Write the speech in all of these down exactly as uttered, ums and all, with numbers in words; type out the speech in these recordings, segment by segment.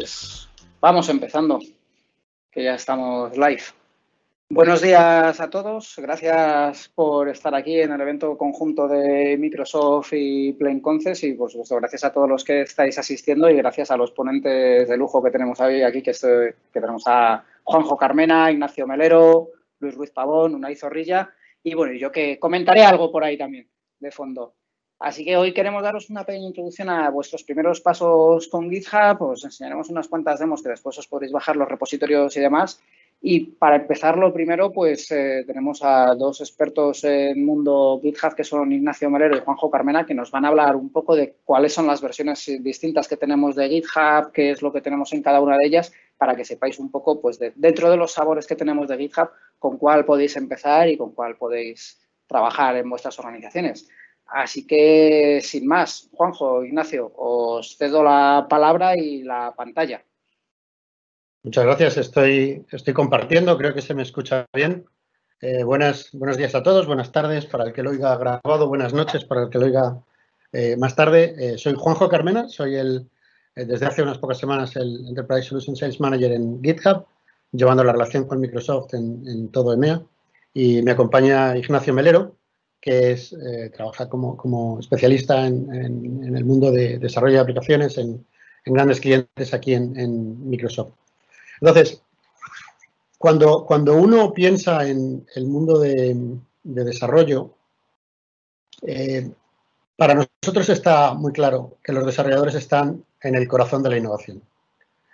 pues vamos empezando, que ya estamos live. Buenos días a todos, gracias por estar aquí en el evento conjunto de Microsoft y Plain Concepts y, por supuesto, gracias a todos los que estáis asistiendo y gracias a los ponentes de lujo que tenemos hoy aquí, que, estoy, que tenemos a Juanjo Carmena, Ignacio Melero, Luis Ruiz Pavón, Unai Zorrilla y, bueno, yo que comentaré algo por ahí también, de fondo. Así que hoy queremos daros una pequeña introducción a vuestros primeros pasos con GitHub, os enseñaremos unas cuantas demos que después os podéis bajar los repositorios y demás. Y para empezar, lo primero, pues eh, tenemos a dos expertos en mundo GitHub, que son Ignacio Melero y Juanjo Carmena, que nos van a hablar un poco de cuáles son las versiones distintas que tenemos de GitHub, qué es lo que tenemos en cada una de ellas, para que sepáis un poco, pues de, dentro de los sabores que tenemos de GitHub, con cuál podéis empezar y con cuál podéis trabajar en vuestras organizaciones. Así que, sin más, Juanjo, Ignacio, os cedo la palabra y la pantalla. Muchas gracias. Estoy, estoy compartiendo. Creo que se me escucha bien. Eh, buenas, buenos días a todos. Buenas tardes para el que lo oiga grabado. Buenas noches para el que lo oiga eh, más tarde. Eh, soy Juanjo Carmena. Soy el eh, desde hace unas pocas semanas el Enterprise Solution Sales Manager en GitHub, llevando la relación con Microsoft en, en todo EMEA. Y me acompaña Ignacio Melero, que es, eh, trabaja como, como especialista en, en, en el mundo de desarrollo de aplicaciones en, en grandes clientes aquí en, en Microsoft. Entonces, cuando, cuando uno piensa en el mundo de, de desarrollo, eh, para nosotros está muy claro que los desarrolladores están en el corazón de la innovación.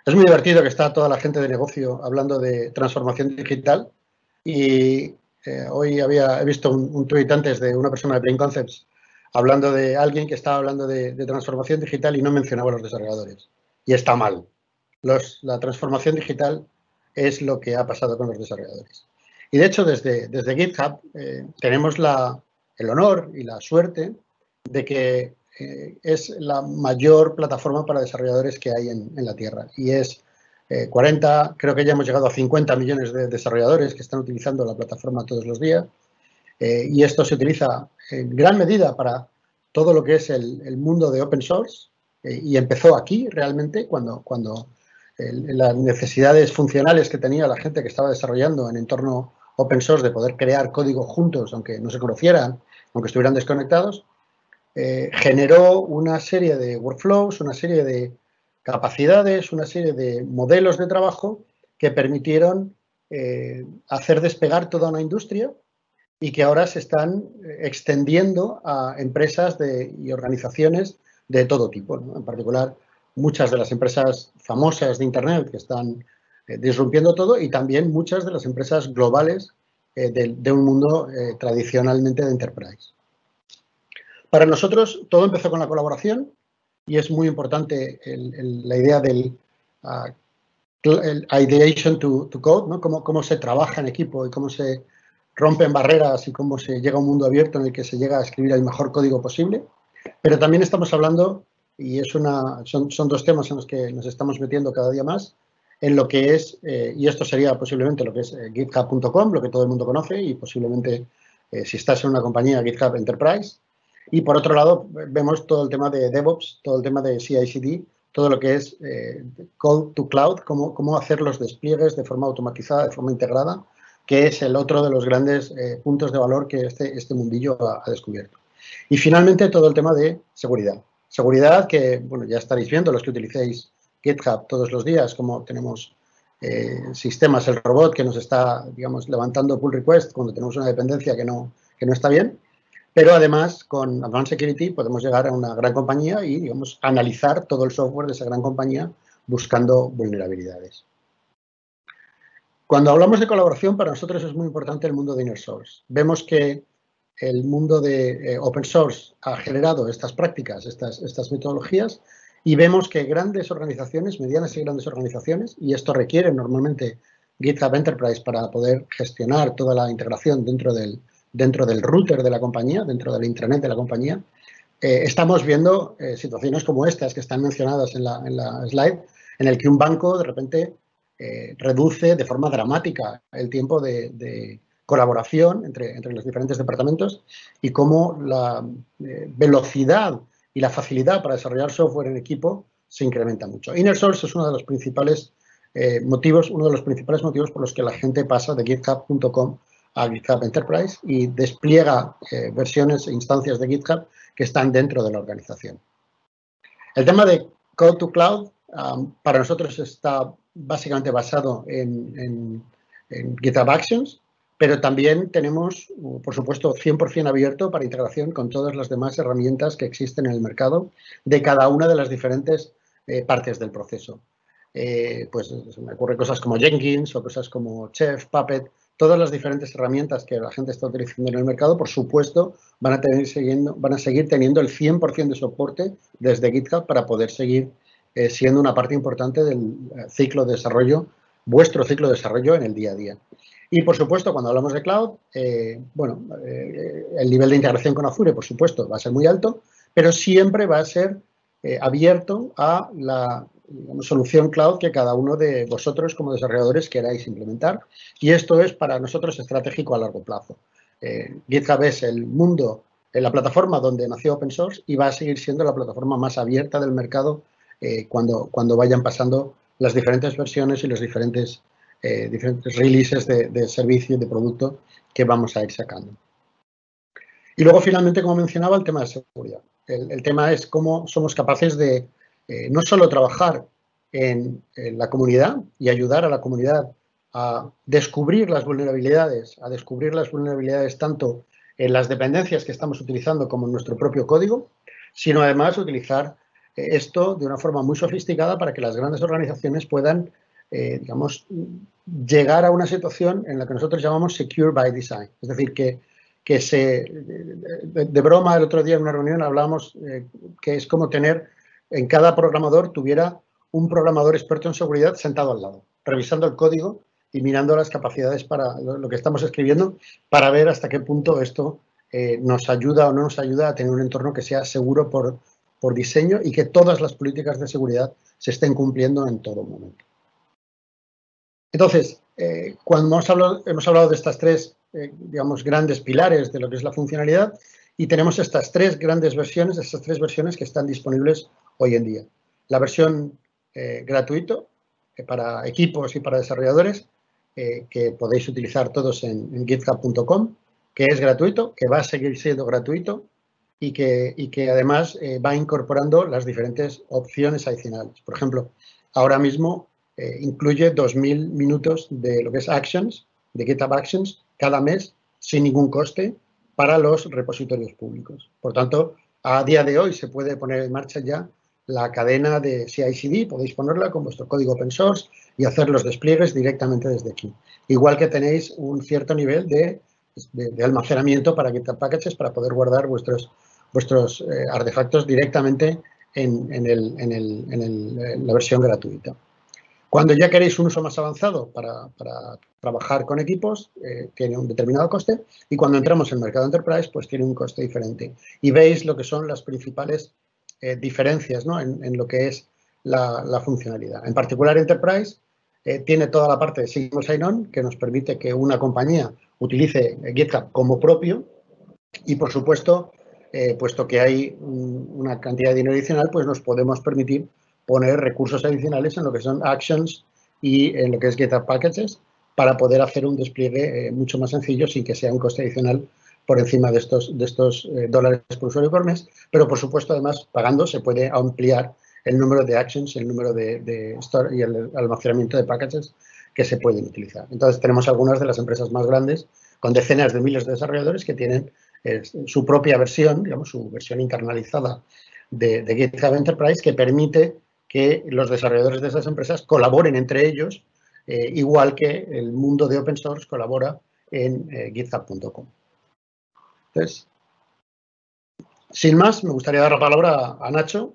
Es muy divertido que está toda la gente de negocio hablando de transformación digital y... Eh, hoy había, he visto un, un tuit antes de una persona de Plain Concepts hablando de alguien que estaba hablando de, de transformación digital y no mencionaba a los desarrolladores. Y está mal. Los, la transformación digital es lo que ha pasado con los desarrolladores. Y, de hecho, desde, desde GitHub eh, tenemos la, el honor y la suerte de que eh, es la mayor plataforma para desarrolladores que hay en, en la Tierra. Y es... Eh, cuarenta, creo que ya hemos llegado a cincuenta millones de desarrolladores que están utilizando la plataforma todos los días eh, y esto se utiliza en gran medida para todo lo que es el, el mundo de Open Source eh, y empezó aquí realmente cuando, cuando eh, las necesidades funcionales que tenía la gente que estaba desarrollando en entorno Open Source de poder crear código juntos, aunque no se conocieran, aunque estuvieran desconectados, eh, generó una serie de workflows, una serie de capacidades, una serie de modelos de trabajo que permitieron eh, hacer despegar toda una industria y que ahora se están extendiendo a empresas de, y organizaciones de todo tipo, ¿no? En particular, muchas de las empresas famosas de Internet que están eh, disrumpiendo todo y también muchas de las empresas globales eh, de, de un mundo eh, tradicionalmente de enterprise. Para nosotros, todo empezó con la colaboración. Y es muy importante el, el, la idea del uh, el ideation to, to code, ¿no? Cómo, cómo se trabaja en equipo y cómo se rompen barreras y cómo se llega a un mundo abierto en el que se llega a escribir el mejor código posible. Pero también estamos hablando, y es una, son, son dos temas en los que nos estamos metiendo cada día más, en lo que es, eh, y esto sería posiblemente lo que es eh, GitHub punto com, lo que todo el mundo conoce, y posiblemente eh, si estás en una compañía GitHub Enterprise. Y, por otro lado, vemos todo el tema de DevOps, todo el tema de C I C D, todo lo que es eh, Code to Cloud, cómo, cómo hacer los despliegues de forma automatizada, de forma integrada, que es el otro de los grandes eh, puntos de valor que este, este mundillo ha, ha descubierto. Y, finalmente, todo el tema de seguridad. Seguridad que, bueno, ya estaréis viendo los que utilicéis GitHub todos los días, como tenemos eh, sistemas, el robot que nos está, digamos, levantando pull request cuando tenemos una dependencia que no, que no está bien. Pero además, con Advanced Security podemos llegar a una gran compañía y, digamos, analizar todo el software de esa gran compañía buscando vulnerabilidades. Cuando hablamos de colaboración, para nosotros es muy importante el mundo de Inner Source. Vemos que el mundo de eh, Open Source ha generado estas prácticas, estas, estas metodologías, y vemos que grandes organizaciones, medianas y grandes organizaciones, y esto requiere normalmente GitHub Enterprise para poder gestionar toda la integración dentro del dentro del router de la compañía, dentro del intranet de la compañía, eh, estamos viendo eh, situaciones como estas que están mencionadas en la, en la slide, en el que un banco de repente eh, reduce de forma dramática el tiempo de, de colaboración entre, entre los diferentes departamentos y cómo la eh, velocidad y la facilidad para desarrollar software en equipo se incrementa mucho. Inner Source es uno de los principales eh, motivos, uno de los principales motivos por los que la gente pasa de GitHub punto com a GitHub Enterprise y despliega eh, versiones e instancias de GitHub que están dentro de la organización. El tema de Code to Cloud um, para nosotros está básicamente basado en, en, en GitHub Actions, pero también tenemos, por supuesto, cien por ciento abierto para integración con todas las demás herramientas que existen en el mercado de cada una de las diferentes eh, partes del proceso. Eh, pues se me ocurren cosas como Jenkins o cosas como Chef, Puppet. Todas las diferentes herramientas que la gente está utilizando en el mercado, por supuesto, van a, tener, siguiendo, van a seguir teniendo el cien por ciento de soporte desde GitHub para poder seguir eh, siendo una parte importante del ciclo de desarrollo, vuestro ciclo de desarrollo en el día a día. Y, por supuesto, cuando hablamos de cloud, eh, bueno, eh, el nivel de integración con Azure, por supuesto, va a ser muy alto, pero siempre va a ser eh, abierto a la digamos, solución cloud que cada uno de vosotros como desarrolladores queráis implementar. Y esto es para nosotros estratégico a largo plazo. Eh, GitHub es el mundo, eh, la plataforma donde nació Open Source y va a seguir siendo la plataforma más abierta del mercado eh, cuando, cuando vayan pasando las diferentes versiones y los diferentes... Eh, diferentes releases de, de servicio y de producto que vamos a ir sacando. Y luego, finalmente, como mencionaba, el tema de seguridad. El, el tema es cómo somos capaces de eh, no solo trabajar en, en la comunidad y ayudar a la comunidad a descubrir las vulnerabilidades, a descubrir las vulnerabilidades tanto en las dependencias que estamos utilizando como en nuestro propio código, sino además utilizar eh, esto de una forma muy sofisticada para que las grandes organizaciones puedan Eh, digamos, llegar a una situación en la que nosotros llamamos secure by design. Es decir, que, que se... De, de broma, el otro día en una reunión hablábamos eh, que es como tener en cada programador tuviera un programador experto en seguridad sentado al lado, revisando el código y mirando las capacidades para lo, lo que estamos escribiendo para ver hasta qué punto esto eh, nos ayuda o no nos ayuda a tener un entorno que sea seguro por, por diseño y que todas las políticas de seguridad se estén cumpliendo en todo momento. Entonces, eh, cuando hemos hablado, hemos hablado de estas tres, eh, digamos, grandes pilares de lo que es la funcionalidad y tenemos estas tres grandes versiones, estas tres versiones que están disponibles hoy en día. La versión eh, gratuito eh, para equipos y para desarrolladores eh, que podéis utilizar todos en, en GitHub punto com, que es gratuito, que va a seguir siendo gratuito y que, y que además eh, va incorporando las diferentes opciones adicionales. Por ejemplo, ahora mismo... Eh, incluye dos mil minutos de lo que es Actions, de GitHub Actions, cada mes sin ningún coste para los repositorios públicos. Por tanto, a día de hoy se puede poner en marcha ya la cadena de C I C D, podéis ponerla con vuestro código open source y hacer los despliegues directamente desde aquí. Igual que tenéis un cierto nivel de, de, de almacenamiento para GitHub Packages para poder guardar vuestros, vuestros eh, artefactos directamente en, en, el, en, el, en, el, en la versión gratuita. Cuando ya queréis un uso más avanzado para, para trabajar con equipos, eh, tiene un determinado coste y cuando entramos en el mercado enterprise, pues tiene un coste diferente. Y veis lo que son las principales eh, diferencias, ¿no? en, en lo que es la, la funcionalidad. En particular, Enterprise eh, tiene toda la parte de Single Sign-On que nos permite que una compañía utilice GitHub como propio y, por supuesto, eh, puesto que hay un, una cantidad de dinero adicional, pues nos podemos permitir poner recursos adicionales en lo que son Actions y en lo que es GitHub Packages para poder hacer un despliegue eh, mucho más sencillo sin que sea un coste adicional por encima de estos, de estos eh, dólares por usuario por mes. Pero, por supuesto, además, pagando se puede ampliar el número de Actions, el número de, de Store y el almacenamiento de Packages que se pueden utilizar. Entonces, tenemos algunas de las empresas más grandes con decenas de miles de desarrolladores que tienen eh, su propia versión, digamos, su versión internalizada de, de GitHub Enterprise que permite que los desarrolladores de esas empresas colaboren entre ellos, eh, igual que el mundo de open source colabora en eh, GitHub punto com. Entonces, sin más, me gustaría dar la palabra a Nacho.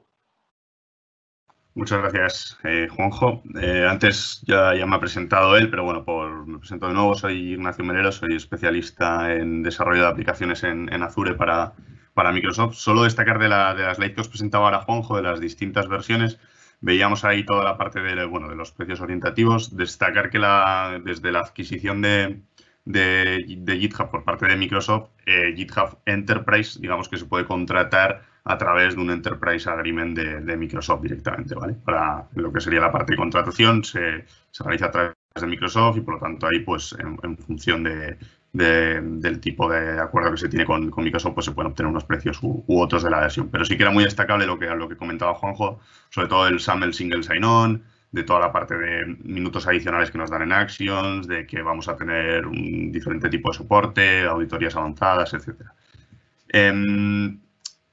Muchas gracias, eh, Juanjo. Eh, antes ya, ya me ha presentado él, pero bueno, por, me presento de nuevo. Soy Ignacio Melero, soy especialista en desarrollo de aplicaciones en, en Azure para, para Microsoft. Solo destacar de, la, de las slides que os presentaba ahora Juanjo, de las distintas versiones. Veíamos ahí toda la parte de, bueno, de los precios orientativos. Destacar que la, desde la adquisición de, de, de GitHub por parte de Microsoft, eh, GitHub Enterprise, digamos que se puede contratar a través de un Enterprise Agreement de, de Microsoft directamente, ¿vale? Para lo que sería la parte de contratación se, se realiza a través de Microsoft y, por lo tanto, ahí, pues, en, en función de, de, del tipo de acuerdo que se tiene con, con Microsoft, pues se pueden obtener unos precios u, u otros de la adhesión. Pero sí que era muy destacable lo que, lo que comentaba Juanjo, sobre todo el SAM, el Single Sign-On, de toda la parte de minutos adicionales que nos dan en Actions, de que vamos a tener un diferente tipo de soporte, auditorías avanzadas, etcétera. Eh,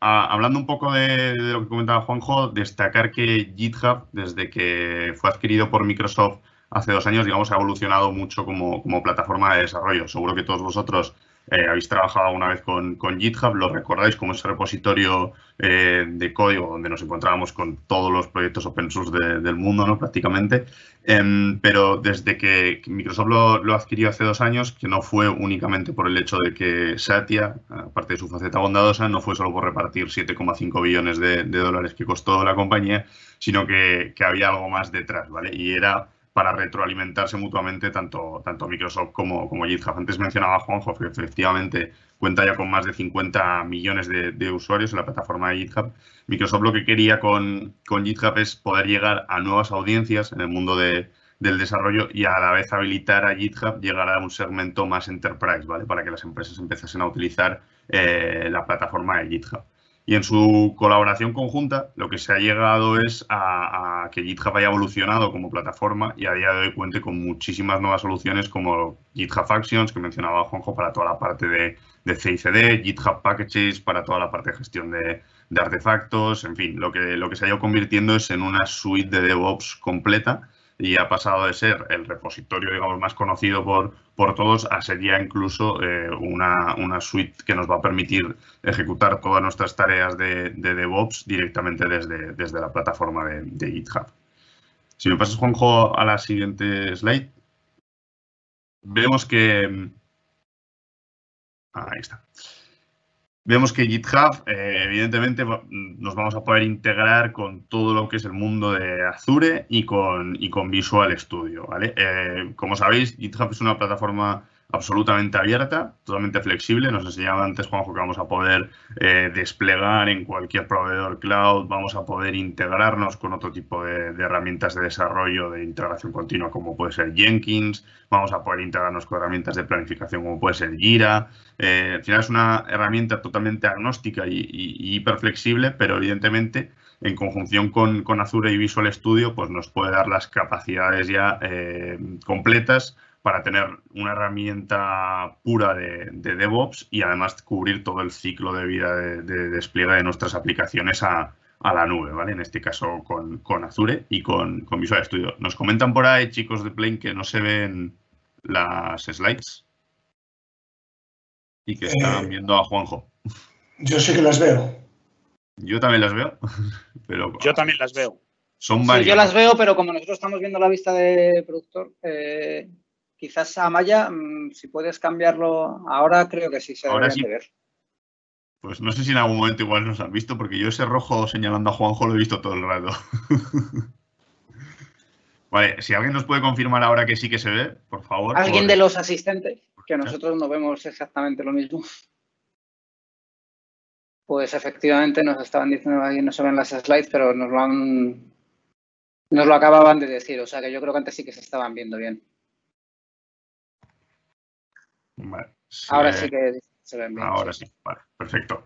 a, hablando un poco de, de lo que comentaba Juanjo, destacar que GitHub, desde que fue adquirido por Microsoft hace dos años, digamos, ha evolucionado mucho como, como plataforma de desarrollo. Seguro que todos vosotros eh, habéis trabajado una vez con, con GitHub, lo recordáis como ese repositorio eh, de código donde nos encontrábamos con todos los proyectos open source de, del mundo, ¿no? Prácticamente. Eh, pero desde que Microsoft lo, lo adquirió hace dos años, que no fue únicamente por el hecho de que Satya, aparte de su faceta bondadosa, no fue solo por repartir siete coma cinco billones de, de dólares que costó la compañía, sino que, que había algo más detrás, ¿vale? Y era para retroalimentarse mutuamente tanto, tanto Microsoft como, como GitHub. Antes mencionaba Juanjo que efectivamente cuenta ya con más de cincuenta millones de, de usuarios en la plataforma de GitHub. Microsoft lo que quería con, con GitHub es poder llegar a nuevas audiencias en el mundo de, del desarrollo y a la vez habilitar a GitHub llegar a un segmento más enterprise, ¿vale? Para que las empresas empezasen a utilizar eh, la plataforma de GitHub. Y en su colaboración conjunta, lo que se ha llegado es a, a que GitHub haya evolucionado como plataforma y a día de hoy cuente con muchísimas nuevas soluciones como GitHub Actions, que mencionaba Juanjo, para toda la parte de, de C I C D, GitHub Packages para toda la parte de gestión de, de artefactos, en fin, lo que, lo que se ha ido convirtiendo es en una suite de DevOps completa y ha pasado de ser el repositorio, digamos, más conocido por, por todos a ser ya incluso eh, una, una suite que nos va a permitir ejecutar todas nuestras tareas de, de DevOps directamente desde, desde la plataforma de, de GitHub. Si me pasas, Juanjo, a la siguiente slide, vemos que... Ahí está. Vemos que GitHub, eh, evidentemente, nos vamos a poder integrar con todo lo que es el mundo de Azure y con, y con Visual Studio, ¿vale? Eh, como sabéis, GitHub es una plataforma absolutamente abierta, totalmente flexible. Nos enseñaba antes, Juanjo, que vamos a poder eh, desplegar en cualquier proveedor cloud, vamos a poder integrarnos con otro tipo de, de herramientas de desarrollo de integración continua como puede ser Jenkins, vamos a poder integrarnos con herramientas de planificación como puede ser Jira. Eh, al final es una herramienta totalmente agnóstica y, y, y hiperflexible, pero evidentemente en conjunción con, con Azure y Visual Studio pues nos puede dar las capacidades ya eh, completas para tener una herramienta pura de, de DevOps y además cubrir todo el ciclo de vida de, de despliegue de nuestras aplicaciones a, a la nube, ¿vale? En este caso con, con Azure y con, con Visual Studio. Nos comentan por ahí, chicos de Plain, que no se ven las slides y que eh, están viendo a Juanjo. Yo sí que las veo. Yo también las veo. Pero yo también las veo. Son varias. Sí, yo las veo, pero como nosotros estamos viendo la vista de productor... Eh... Quizás, Amaya, si puedes cambiarlo, ahora creo que sí se debe sí. de ver. Pues no sé si en algún momento igual nos han visto, porque yo ese rojo señalando a Juanjo lo he visto todo el rato. Vale, si alguien nos puede confirmar ahora que sí que se ve, por favor. Alguien por... de los asistentes, que nosotros no vemos exactamente lo mismo. Pues efectivamente nos estaban diciendo que no se ven las slides, pero nos lo han, nos lo acababan de decir, o sea que yo creo que antes sí que se estaban viendo bien. Vale, se... Ahora sí que se ven bien. Ahora sí, vale, perfecto.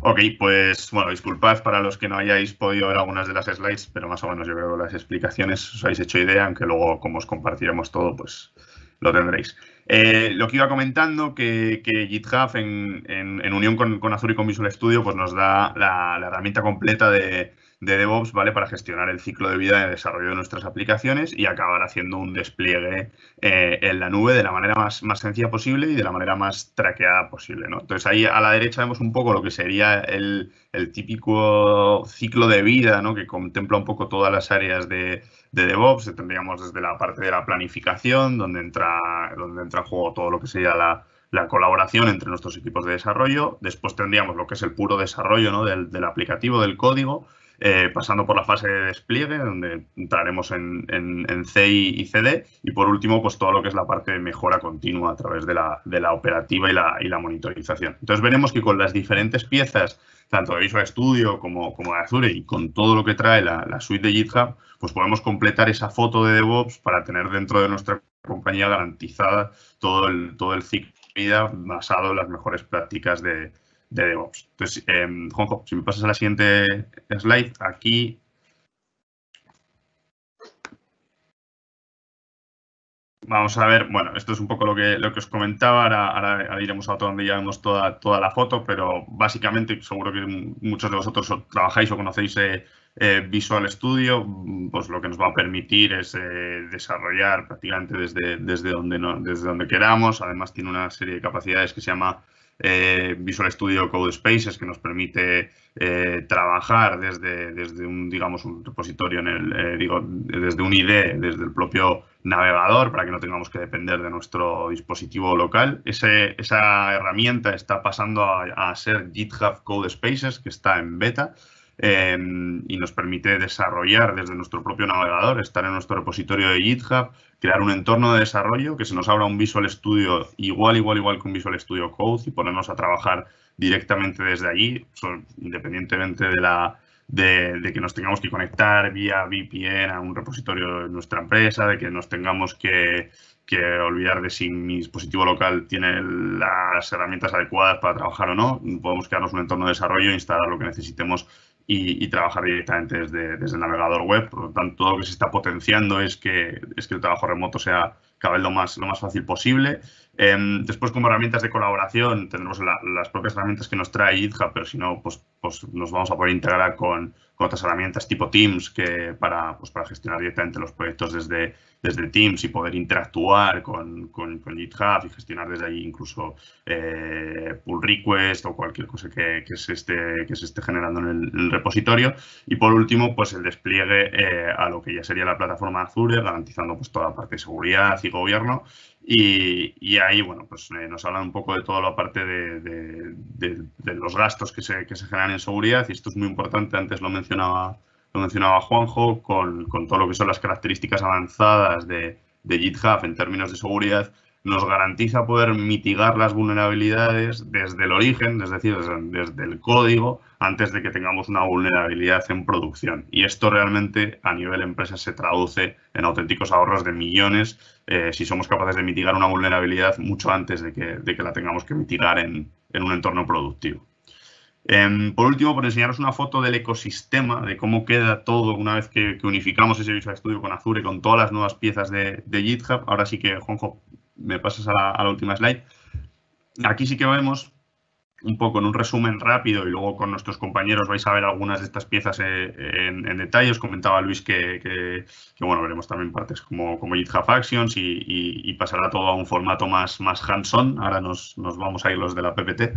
Ok, pues bueno, disculpad para los que no hayáis podido ver algunas de las slides, pero más o menos yo creo que las explicaciones os habéis hecho idea, aunque luego como os compartiremos todo, pues lo tendréis. Eh, lo que iba comentando, que, que GitHub en, en, en unión con, con Azure y con Visual Studio, pues nos da la, la herramienta completa de... de DevOps, ¿vale? Para gestionar el ciclo de vida de desarrollo de nuestras aplicaciones y acabar haciendo un despliegue eh, en la nube de la manera más, más sencilla posible y de la manera más traqueada posible, ¿no? Entonces, ahí a la derecha vemos un poco lo que sería el, el típico ciclo de vida, ¿no? Que contempla un poco todas las áreas de, de DevOps. Tendríamos desde la parte de la planificación, donde entra, donde entra en juego todo lo que sería la... la colaboración entre nuestros equipos de desarrollo. Después tendríamos lo que es el puro desarrollo, ¿no? del, del aplicativo, del código. eh, pasando por la fase de despliegue, donde entraremos en, en, en C I y C D, y por último, pues todo lo que es la parte de mejora continua a través de la, de la operativa y la, y la monitorización. Entonces veremos que con las diferentes piezas, tanto de Visual Studio como, como de Azure, y con todo lo que trae la, la suite de GitHub, pues podemos completar esa foto de DevOps para tener dentro de nuestra compañía garantizada todo el, todo el ciclo de vida basado en las mejores prácticas de, de DevOps. Entonces, eh, Juanjo, si me pasas a la siguiente slide, aquí... Vamos a ver, bueno, esto es un poco lo que, lo que os comentaba, ahora, ahora, ahora iremos a otro donde ya vemos toda, toda la foto, pero básicamente seguro que muchos de vosotros trabajáis o conocéis eh, eh, Visual Studio, pues lo que nos va a permitir es eh, desarrollar prácticamente desde, desde, donde no, desde donde queramos. Además tiene una serie de capacidades que se llama eh, Visual Studio Codespaces, que nos permite eh, trabajar desde, desde un, digamos, un repositorio, en el, eh, digo, desde un I D E, desde el propio navegador, para que no tengamos que depender de nuestro dispositivo local. Ese, esa herramienta está pasando a, a ser GitHub Codespaces, que está en beta, eh, y nos permite desarrollar desde nuestro propio navegador, estar en nuestro repositorio de GitHub, crear un entorno de desarrollo, que se nos abra un Visual Studio igual, igual, igual que un Visual Studio Code, y ponernos a trabajar directamente desde allí, independientemente de la... De, de que nos tengamos que conectar vía V P N a un repositorio de nuestra empresa, de que nos tengamos que, que olvidar de si mi dispositivo local tiene las herramientas adecuadas para trabajar o no. Podemos crearnos un entorno de desarrollo, instalar lo que necesitemos y, y trabajar directamente desde, desde el navegador web. Por lo tanto, todo lo que se está potenciando es que, es que el trabajo remoto sea cada vez lo más, lo más fácil posible. Eh, después, como herramientas de colaboración, tendremos la, las propias herramientas que nos trae GitHub, pero si no, pues, pues nos vamos a poder integrar con, con otras herramientas tipo Teams, que para, pues, para gestionar directamente los proyectos desde, desde Teams y poder interactuar con, con, con GitHub y gestionar desde ahí incluso eh, pull request o cualquier cosa que, que, se esté, que se esté generando en el, en el repositorio. Y por último, pues el despliegue eh, a lo que ya sería la plataforma Azure, garantizando pues toda la parte de seguridad y gobierno. Y, y ahí, bueno, pues eh, nos hablan un poco de toda la parte de, de, de, de los gastos que se, que se generan en seguridad, y esto es muy importante. Antes lo mencionaba, lo mencionaba Juanjo, con, con todo lo que son las características avanzadas de, de GitHub en términos de seguridad, nos garantiza poder mitigar las vulnerabilidades desde el origen, es decir, desde, desde el código, antes de que tengamos una vulnerabilidad en producción. Y esto realmente a nivel empresa se traduce en auténticos ahorros de millones eh, si somos capaces de mitigar una vulnerabilidad mucho antes de que, de que la tengamos que mitigar en, en un entorno productivo. Eh, por último, por enseñaros una foto del ecosistema, de cómo queda todo una vez que, que unificamos ese Visual Studio con Azure, con todas las nuevas piezas de, de GitHub. Ahora sí que, Juanjo, me pasas a la, a la última slide. Aquí sí que vemos un poco en un resumen rápido, y luego con nuestros compañeros vais a ver algunas de estas piezas en, en detalle. Os comentaba Luis que, que, que bueno, veremos también partes como, como GitHub Actions, y, y, y pasará todo a un formato más, más hands-on. Ahora nos, nos vamos a ir los de la P P T.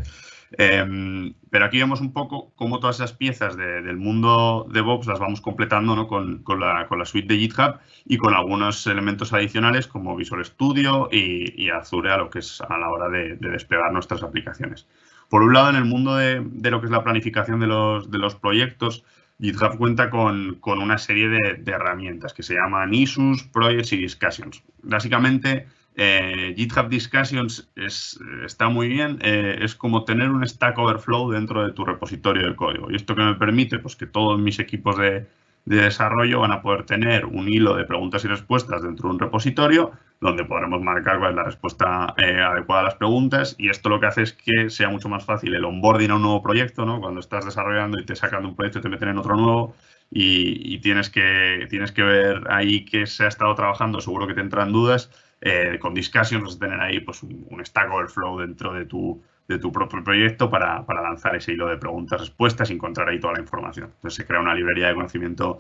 Eh, pero aquí vemos un poco cómo todas esas piezas de, del mundo DevOps las vamos completando, ¿no? con, con, la, con la suite de GitHub y con algunos elementos adicionales como Visual Studio y, y Azure a lo que es a la hora de, de desplegar nuestras aplicaciones. Por un lado, en el mundo de, de lo que es la planificación de los, de los proyectos, GitHub cuenta con, con una serie de, de herramientas que se llaman Issues, Projects y Discussions. Básicamente, Eh, GitHub Discussions es, está muy bien, eh, es como tener un Stack Overflow dentro de tu repositorio de código. ¿Y esto qué me permite? Pues que todos mis equipos de, de desarrollo van a poder tener un hilo de preguntas y respuestas dentro de un repositorio, donde podremos marcar cuál es la respuesta eh, adecuada a las preguntas, y esto lo que hace es que sea mucho más fácil el onboarding a un nuevo proyecto, ¿no? Cuando estás desarrollando y te sacan de un proyecto y te meten en otro nuevo, y, y tienes que, tienes que ver ahí que se ha estado trabajando, seguro que te entran dudas. Eh, con Discussions vas a tener ahí pues, un, un Stack Overflow dentro de tu, de tu propio proyecto para, para lanzar ese hilo de preguntas-respuestas y encontrar ahí toda la información. Entonces, se crea una librería de conocimiento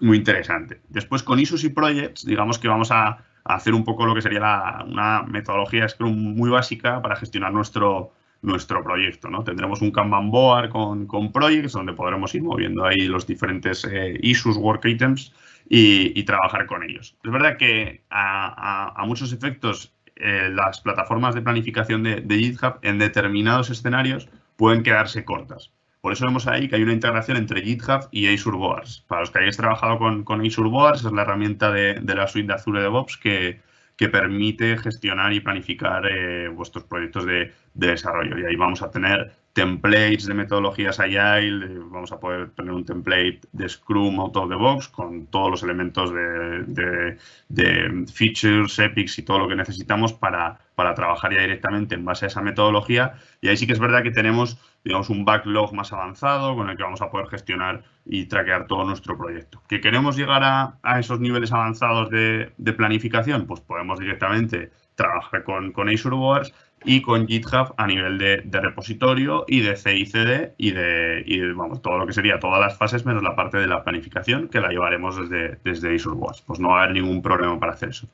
muy interesante. Después, con Issues y Projects, digamos que vamos a, a hacer un poco lo que sería la, una metodología Scrum muy básica para gestionar nuestro, nuestro proyecto, ¿no? Tendremos un Kanban board con, con Projects, donde podremos ir moviendo ahí los diferentes eh, Issues, Work Items, Y, y trabajar con ellos. Es verdad que a, a, a muchos efectos eh, las plataformas de planificación de, de GitHub en determinados escenarios pueden quedarse cortas. Por eso vemos ahí que hay una integración entre GitHub y Azure Boards. Para los que hayáis trabajado con, con Azure Boards, es la herramienta de, de la suite de Azure DevOps que, que permite gestionar y planificar eh, vuestros proyectos de, de desarrollo. Y ahí vamos a tener templates de metodologías Agile, vamos a poder tener un template de Scrum out of the box con todos los elementos de, de, de features, epics y todo lo que necesitamos para, para trabajar ya directamente en base a esa metodología. Y ahí sí que es verdad que tenemos, digamos, un backlog más avanzado con el que vamos a poder gestionar y trackear todo nuestro proyecto. ¿Que queremos llegar a, a esos niveles avanzados de, de planificación? Pues podemos directamente trabajar con, con Azure Boards y con GitHub a nivel de, de repositorio y de C I C D y de, y de vamos, todo lo que sería todas las fases menos la parte de la planificación que la llevaremos desde, desde Azure Boards. Pues no va a haber ningún problema para hacer eso.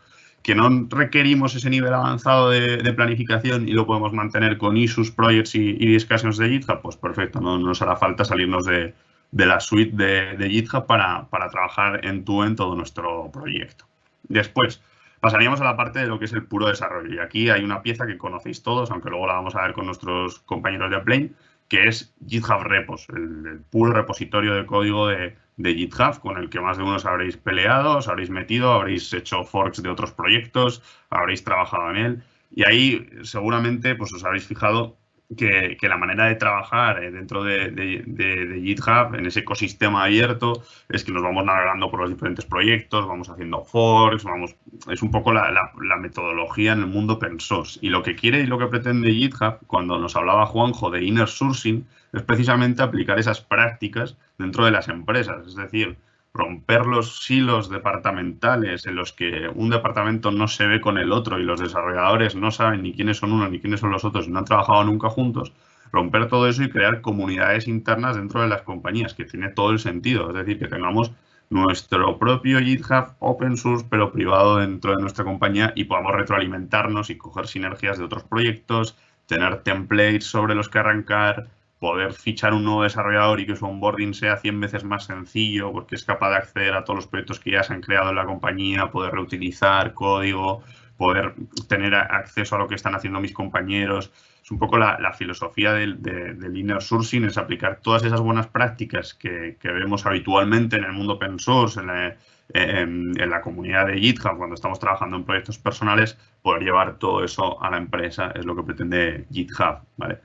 Que no requerimos ese nivel avanzado de, de planificación y lo podemos mantener con issues, projects y, y discussions de GitHub, pues perfecto, no, no nos hará falta salirnos de, de la suite de, de GitHub para, para trabajar en tu en todo nuestro proyecto. Después pasaríamos a la parte de lo que es el puro desarrollo. Y aquí hay una pieza que conocéis todos, aunque luego la vamos a ver con nuestros compañeros de Plain, que es GitHub Repos, el, el puro repositorio de código de, de GitHub, con el que más de uno os habréis peleado, os habréis metido, habréis hecho forks de otros proyectos, habréis trabajado en él. Y ahí seguramente pues os habréis fijado que, que la manera de trabajar dentro de, de, de, de GitHub, en ese ecosistema abierto, es que nos vamos navegando por los diferentes proyectos, vamos haciendo forks, vamos, es un poco la, la, la metodología en el mundo open source. Y lo que quiere y lo que pretende GitHub, cuando nos hablaba Juanjo de Inner Sourcing, es precisamente aplicar esas prácticas dentro de las empresas, es decir, romper los silos departamentales en los que un departamento no se ve con el otro y los desarrolladores no saben ni quiénes son unos ni quiénes son los otros y no han trabajado nunca juntos, romper todo eso y crear comunidades internas dentro de las compañías, que tiene todo el sentido. Es decir, que tengamos nuestro propio GitHub open source pero privado dentro de nuestra compañía y podamos retroalimentarnos y coger sinergias de otros proyectos, tener templates sobre los que arrancar, poder fichar un nuevo desarrollador y que su onboarding sea cien veces más sencillo porque es capaz de acceder a todos los proyectos que ya se han creado en la compañía, poder reutilizar código, poder tener acceso a lo que están haciendo mis compañeros. Es un poco la, la filosofía del, de, del Inner Sourcing, es aplicar todas esas buenas prácticas que, que vemos habitualmente en el mundo open source, en la, en, en la comunidad de GitHub, cuando estamos trabajando en proyectos personales, poder llevar todo eso a la empresa es lo que pretende GitHub, ¿vale?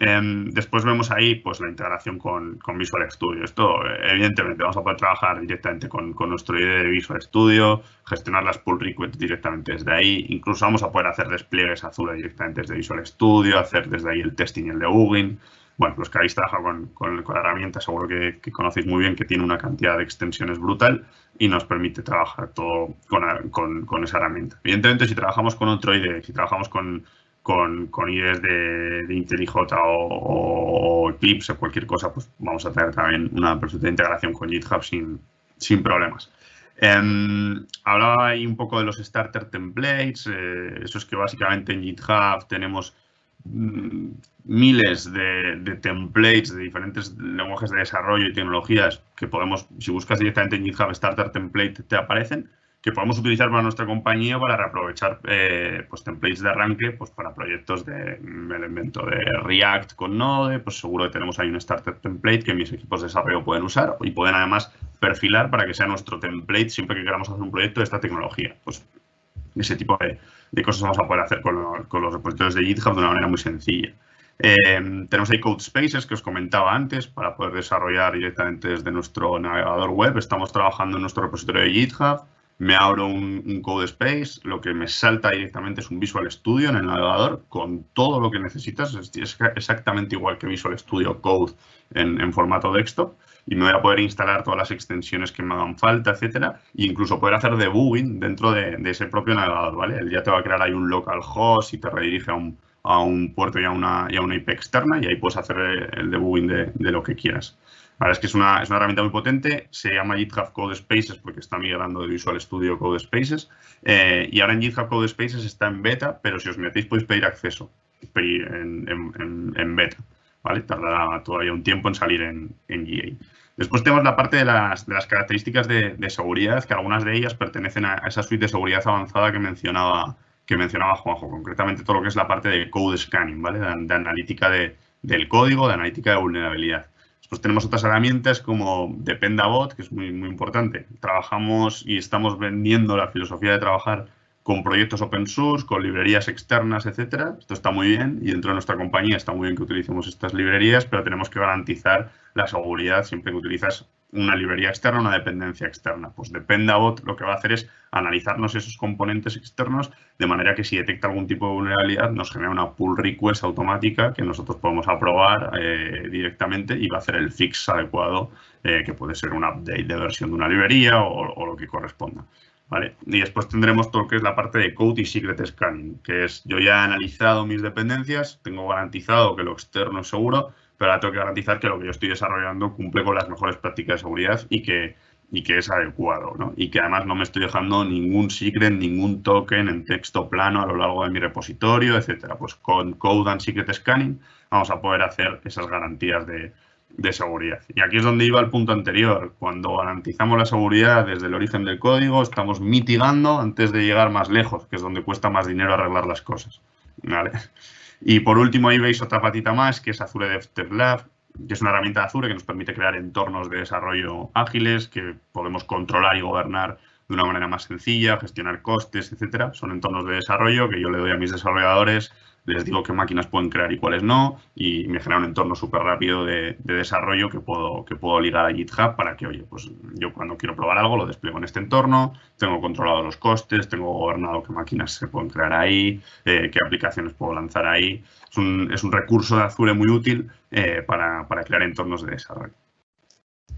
Después vemos ahí pues la integración con, con Visual Studio. Esto, evidentemente, vamos a poder trabajar directamente con, con nuestro I D E de Visual Studio, gestionar las pull requests directamente desde ahí. Incluso vamos a poder hacer despliegues Azure directamente desde Visual Studio, hacer desde ahí el testing y el debugging. Bueno, los que habéis trabajado con, con, con la herramienta seguro que, que conocéis muy bien que tiene una cantidad de extensiones brutal y nos permite trabajar todo con, con, con esa herramienta. Evidentemente, si trabajamos con otro I D E, si trabajamos con Con, con I D Es de, de IntelliJ o, o Eclipse o cualquier cosa, pues vamos a tener también una perfecta integración con GitHub sin, sin problemas. Eh, hablaba ahí un poco de los starter templates. Eh, eso es que básicamente en GitHub tenemos mm, miles de, de templates de diferentes lenguajes de desarrollo y tecnologías que podemos, si buscas directamente en GitHub starter template, te aparecen, que podemos utilizar para nuestra compañía para reaprovechar eh, pues, templates de arranque pues, para proyectos de, me lo invento, de React con Node. Pues seguro que tenemos ahí un starter template que mis equipos de desarrollo pueden usar y pueden además perfilar para que sea nuestro template siempre que queramos hacer un proyecto de esta tecnología. Pues ese tipo de, de cosas vamos a poder hacer con, lo, con los repositorios de GitHub de una manera muy sencilla. Eh, tenemos ahí Codespaces que os comentaba antes para poder desarrollar directamente desde nuestro navegador web. Estamos trabajando en nuestro repositorio de GitHub. Me abro un, un Codespace, lo que me salta directamente es un Visual Studio en el navegador con todo lo que necesitas. Es, es exactamente igual que Visual Studio Code en, en formato desktop y me voy a poder instalar todas las extensiones que me hagan falta, etcétera, e incluso poder hacer debugging dentro de, de ese propio navegador, ¿vale? Él ya te va a crear ahí un localhost y te redirige a un, a un puerto y a, una, y a una I P externa y ahí puedes hacer el debugging de, de lo que quieras. La verdad es que es una, es una herramienta muy potente, se llama GitHub Codespaces porque está migrando de Visual Studio Codespaces eh, y ahora en GitHub Codespaces está en beta, pero si os metéis podéis pedir acceso en, en, en beta, ¿vale? Tardará todavía un tiempo en salir en, en G A. Después tenemos la parte de las, de las características de, de seguridad, que algunas de ellas pertenecen a esa suite de seguridad avanzada que mencionaba, que mencionaba Juanjo, concretamente todo lo que es la parte de code scanning, ¿vale? De, de analítica de, del código, de analítica de vulnerabilidad. Pues tenemos otras herramientas como Dependabot, que es muy, muy importante. Trabajamos y estamos vendiendo la filosofía de trabajar con proyectos open source, con librerías externas, etcétera. Esto está muy bien y dentro de nuestra compañía está muy bien que utilicemos estas librerías, pero tenemos que garantizar la seguridad siempre que utilizas una librería externa, una dependencia externa. Pues Dependabot lo que va a hacer es analizarnos esos componentes externos de manera que si detecta algún tipo de vulnerabilidad nos genera una pull request automática que nosotros podemos aprobar eh, directamente y va a hacer el fix adecuado eh, que puede ser un update de versión de una librería o, o lo que corresponda. Vale. Y después tendremos todo lo que es la parte de code y secret scanning, que es yo ya he analizado mis dependencias, tengo garantizado que lo externo es seguro, pero ahora tengo que garantizar que lo que yo estoy desarrollando cumple con las mejores prácticas de seguridad y que, y que es adecuado, ¿no? Y que además no me estoy dejando ningún secret, ningún token en texto plano a lo largo de mi repositorio, etcétera. Pues con code and secret scanning vamos a poder hacer esas garantías de de seguridad. Y aquí es donde iba el punto anterior. Cuando garantizamos la seguridad desde el origen del código, estamos mitigando antes de llegar más lejos, que es donde cuesta más dinero arreglar las cosas. ¿Vale? Y por último, ahí veis otra patita más, que es Azure DevTest Lab, que es una herramienta de Azure que nos permite crear entornos de desarrollo ágiles, que podemos controlar y gobernar de una manera más sencilla, gestionar costes, etcétera. Son entornos de desarrollo que yo le doy a mis desarrolladores, les digo qué máquinas pueden crear y cuáles no, y me genera un entorno súper rápido de, de desarrollo que puedo, que puedo ligar a GitHub para que, oye, pues yo cuando quiero probar algo lo despliego en este entorno, tengo controlado los costes, tengo gobernado qué máquinas se pueden crear ahí, eh, qué aplicaciones puedo lanzar ahí. Es un, es un recurso de Azure muy útil eh, para, para crear entornos de desarrollo.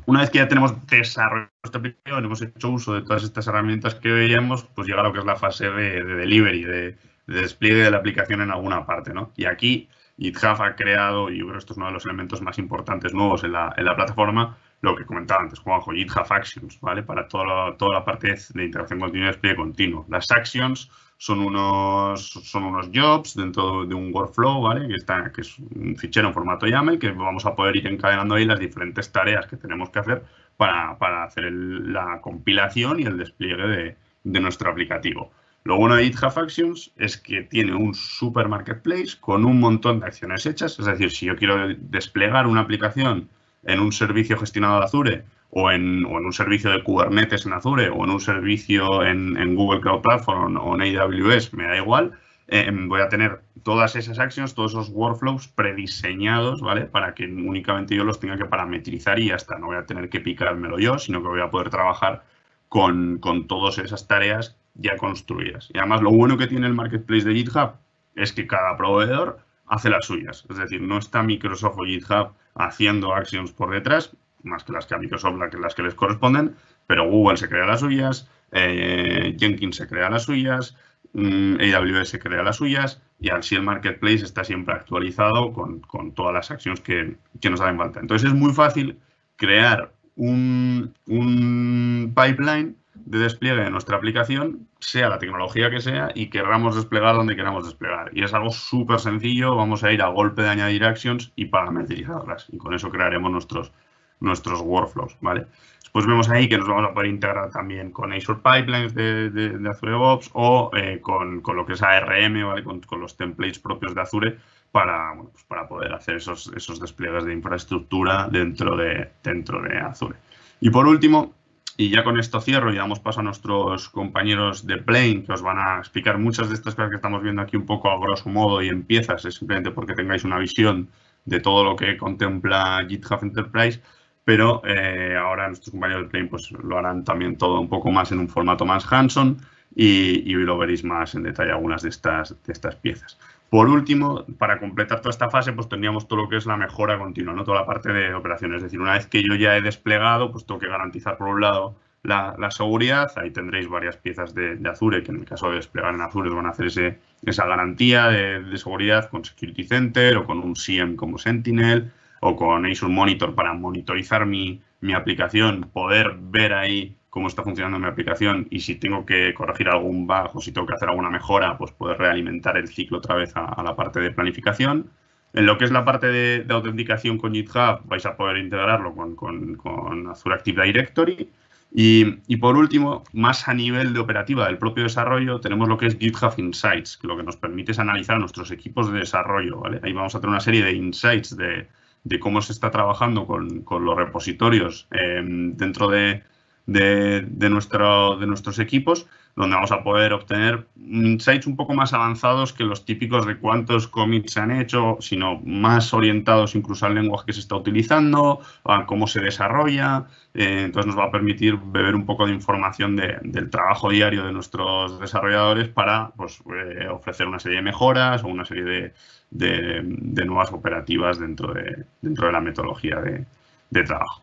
Una vez que ya tenemos desarrollado esta aplicación, hemos hecho uso de todas estas herramientas que veíamos, pues llega a lo que es la fase de, de delivery, de, de despliegue de la aplicación en alguna parte, ¿no? Y aquí GitHub ha creado, y yo creo que esto es uno de los elementos más importantes nuevos en la, en la plataforma, lo que comentaba antes, Juanjo, GitHub Actions, ¿vale? Para toda la, toda la parte de interacción continua y despliegue continuo. Las Actions son unos, son unos jobs dentro de un workflow, ¿vale? Que, está, que es un fichero en formato YAML que vamos a poder ir encadenando ahí las diferentes tareas que tenemos que hacer para, para hacer el, la compilación y el despliegue de, de nuestro aplicativo. Lo bueno de GitHub Actions es que tiene un super marketplace con un montón de acciones hechas. Es decir, si yo quiero desplegar una aplicación en un servicio gestionado de Azure o en, o en un servicio de Kubernetes en Azure o en un servicio en, en Google Cloud Platform o en A W S, me da igual, eh, voy a tener todas esas actions, todos esos workflows prediseñados, ¿vale? Para que únicamente yo los tenga que parametrizar y ya está. No voy a tener que picármelo yo, sino que voy a poder trabajar con, con todas esas tareas ya construidas. Y además lo bueno que tiene el marketplace de GitHub es que cada proveedor hace las suyas. Es decir, no está Microsoft o GitHub haciendo actions por detrás, más que las que a Microsoft, las que les corresponden, pero Google se crea las suyas, eh, Jenkins se crea las suyas, mmm, A W S se crea las suyas y así el marketplace está siempre actualizado con, con todas las acciones que, que nos hacen falta. Entonces es muy fácil crear un, un pipeline de despliegue de nuestra aplicación, sea la tecnología que sea, y querramos desplegar donde queramos desplegar. Y es algo súper sencillo, vamos a ir a golpe de añadir actions y parametrizarlas. Y con eso crearemos nuestros, nuestros workflows, ¿vale? Después vemos ahí que nos vamos a poder integrar también con Azure Pipelines de, de, de Azure DevOps o eh, con, con lo que es A R M, ¿vale? Con, con los templates propios de Azure para, bueno, pues para poder hacer esos, esos despliegues de infraestructura dentro de, dentro de Azure. Y por último, y ya con esto cierro y damos paso a nuestros compañeros de Plain, que os van a explicar muchas de estas cosas que estamos viendo aquí un poco a grosso modo y en piezas, es simplemente porque tengáis una visión de todo lo que contempla GitHub Enterprise, pero eh, ahora nuestros compañeros de Plain pues, lo harán también todo un poco más en un formato más hands-on y, y lo veréis más en detalle algunas de estas, de estas piezas. Por último, para completar toda esta fase, pues tendríamos todo lo que es la mejora continua, ¿no? Toda la parte de operaciones. Es decir, una vez que yo ya he desplegado, pues tengo que garantizar, por un lado, la, la seguridad. Ahí tendréis varias piezas de, de Azure, que en el caso de desplegar en Azure van a hacer ese, esa garantía de, de seguridad con Security Center o con un S I E M como Sentinel o con Azure Monitor para monitorizar mi, mi aplicación, poder ver ahí cómo está funcionando mi aplicación y si tengo que corregir algún bug o si tengo que hacer alguna mejora, pues poder realimentar el ciclo otra vez a, a la parte de planificación. En lo que es la parte de, de autenticación con GitHub, vais a poder integrarlo con, con, con Azure Active Directory. Y, y por último, más a nivel de operativa del propio desarrollo, tenemos lo que es GitHub Insights, que lo que nos permite es analizar nuestros equipos de desarrollo, ¿vale? Ahí vamos a tener una serie de insights de de cómo se está trabajando con, con los repositorios eh, dentro de, de, de, nuestro, de nuestros equipos, donde vamos a poder obtener insights un poco más avanzados que los típicos de cuántos commits se han hecho, sino más orientados incluso al lenguaje que se está utilizando, a cómo se desarrolla. Eh, entonces, nos va a permitir beber un poco de información de, del trabajo diario de nuestros desarrolladores para pues, eh, ofrecer una serie de mejoras o una serie de, de, de nuevas operativas dentro de, dentro de la metodología de, de trabajo.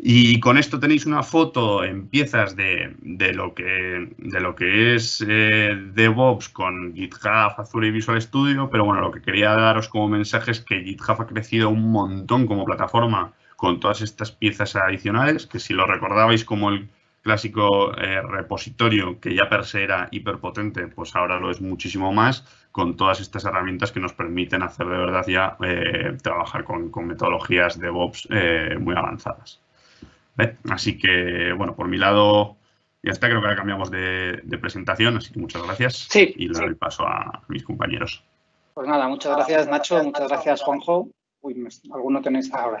Y con esto tenéis una foto en piezas de, de, lo, que, de lo que es eh, DevOps con GitHub, Azure y Visual Studio. Pero bueno, lo que quería daros como mensaje es que GitHub ha crecido un montón como plataforma con todas estas piezas adicionales, que si lo recordabais como el clásico eh, repositorio que ya per se era hiperpotente, pues ahora lo es muchísimo más con todas estas herramientas que nos permiten hacer de verdad ya eh, trabajar con, con metodologías DevOps eh, muy avanzadas. Así que, bueno, por mi lado ya está. Creo que ahora cambiamos de, de presentación, así que muchas gracias. Sí, y le sí. doy paso a mis compañeros. Pues nada, muchas gracias, Nacho. Muchas gracias, Juanjo. Uy, alguno tenéis ahora.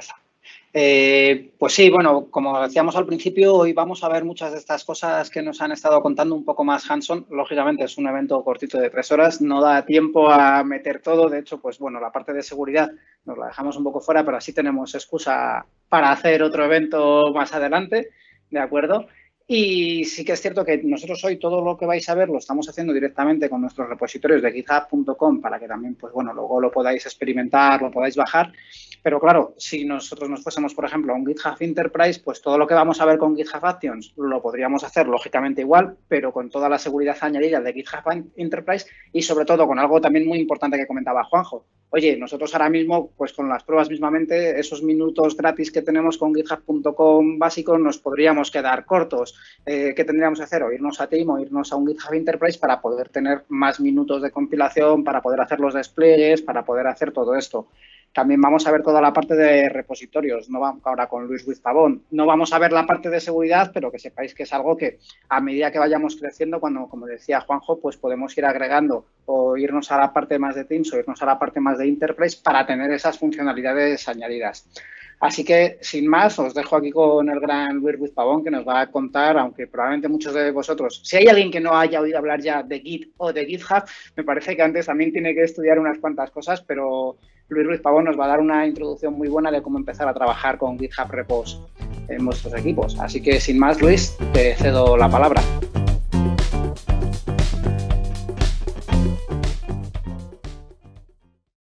Eh, pues sí, bueno, como decíamos al principio, hoy vamos a ver muchas de estas cosas que nos han estado contando un poco más hands-on. Lógicamente es un evento cortito de tres horas, no da tiempo a meter todo. De hecho, pues bueno, la parte de seguridad nos la dejamos un poco fuera, pero así tenemos excusa para hacer otro evento más adelante, ¿de acuerdo? Y sí que es cierto que nosotros hoy todo lo que vais a ver lo estamos haciendo directamente con nuestros repositorios de github punto com para que también, pues bueno, luego lo podáis experimentar, lo podáis bajar. Pero claro, si nosotros nos fuésemos, por ejemplo, a un GitHub Enterprise, pues todo lo que vamos a ver con GitHub Actions lo podríamos hacer lógicamente igual, pero con toda la seguridad añadida de GitHub Enterprise y sobre todo con algo también muy importante que comentaba Juanjo. Oye, nosotros ahora mismo, pues con las pruebas mismamente, esos minutos gratis que tenemos con github punto com básico nos podríamos quedar cortos. Eh, ¿Qué tendríamos que hacer? O irnos a Team o irnos a un GitHub Enterprise para poder tener más minutos de compilación, para poder hacer los despliegues, para poder hacer todo esto. También vamos a ver toda la parte de repositorios, no vamos ahora con Luis Ruiz Pavón. No vamos a ver la parte de seguridad, pero que sepáis que es algo que a medida que vayamos creciendo, cuando, como decía Juanjo, pues podemos ir agregando o irnos a la parte más de Teams o irnos a la parte más de Enterprise para tener esas funcionalidades añadidas. Así que, sin más, os dejo aquí con el gran Luis Ruiz Pavón, que nos va a contar, aunque probablemente muchos de vosotros, si hay alguien que no haya oído hablar ya de Git o de GitHub, me parece que antes también tiene que estudiar unas cuantas cosas, pero Luis Ruiz Pavón nos va a dar una introducción muy buena de cómo empezar a trabajar con GitHub Repos en vuestros equipos. Así que, sin más, Luis, te cedo la palabra.